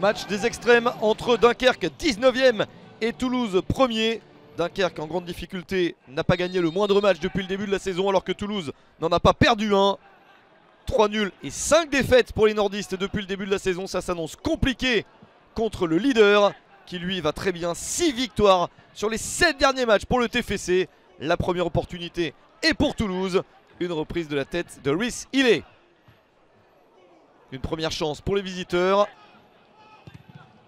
Match des extrêmes entre Dunkerque 19e et Toulouse 1er. Dunkerque en grande difficulté, n'a pas gagné le moindre match depuis le début de la saison alors que Toulouse n'en a pas perdu un. 3 nuls et 5 défaites pour les nordistes depuis le début de la saison. Ça s'annonce compliqué contre le leader qui lui va très bien. 6 victoires sur les 7 derniers matchs pour le TFC. La première opportunité est pour Toulouse. Une reprise de la tête de Rhys Hillé. Une première chance pour les visiteurs.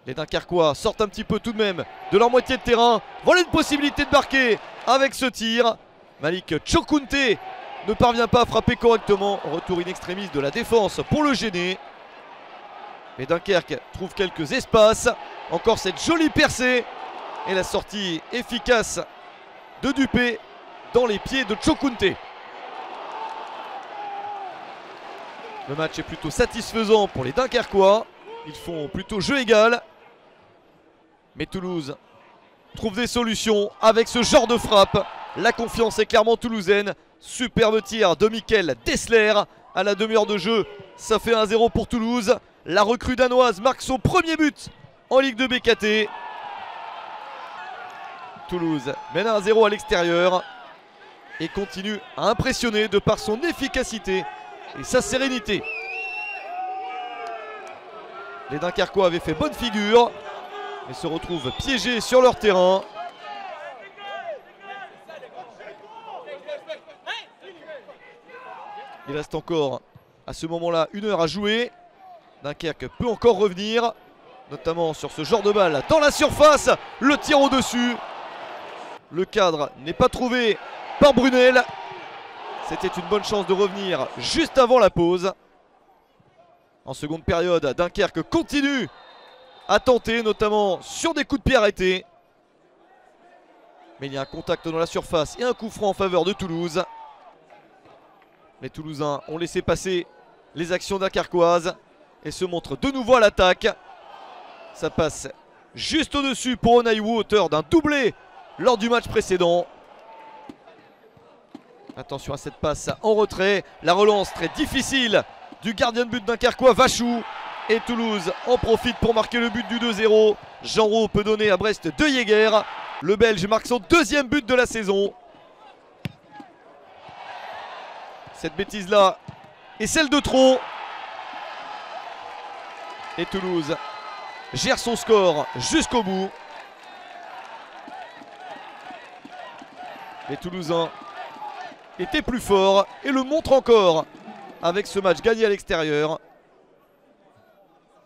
Les Dunkerquois sortent un petit peu tout de même de leur moitié de terrain. Voilà une possibilité de marquer avec ce tir. Malik Tchokounté ne parvient pas à frapper correctement. Retour in extremis de la défense pour le gêner. Mais Dunkerque trouve quelques espaces. Encore cette jolie percée. Et la sortie efficace de Dupé dans les pieds de Tchokounté. Le match est plutôt satisfaisant pour les Dunkerquois. Ils font plutôt jeu égal. Mais Toulouse trouve des solutions avec ce genre de frappe. La confiance est clairement toulousaine. Superbe tir de Mikkel Desler. À la demi-heure de jeu, ça fait 1-0 pour Toulouse. La recrue danoise marque son premier but en Ligue 2 BKT. Toulouse mène 1-0 à l'extérieur et continue à impressionner de par son efficacité et sa sérénité. Les Dunkerquois avaient fait bonne figure mais se retrouvent piégés sur leur terrain. Il reste encore à ce moment-là une heure à jouer. Dunkerque peut encore revenir, notamment sur ce genre de balle dans la surface. Le tir au-dessus. Le cadre n'est pas trouvé par BRUNEEL. C'était une bonne chance de revenir juste avant la pause. En seconde période, Dunkerque continue à tenter, notamment sur des coups de pied arrêtés. Mais il y a un contact dans la surface et un coup franc en faveur de Toulouse. Les Toulousains ont laissé passer les actions dunkerquoises et se montrent de nouveau à l'attaque. Ça passe juste au-dessus pour Onaiwu, auteur d'un doublé lors du match précédent. Attention à cette passe en retrait. La relance très difficile du gardien de but dunkerquois VACHOUX. Et Toulouse en profite pour marquer le but du 2-0. Jean-Ro peut donner à Brecht DEJAEGERE. Le Belge marque son deuxième but de la saison. Cette bêtise-là est celle de trop. Et Toulouse gère son score jusqu'au bout. Les Toulousains étaient plus forts et le montrent encore avec ce match gagné à l'extérieur.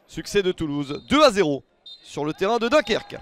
Succès de Toulouse, 2-0 sur le terrain de Dunkerque.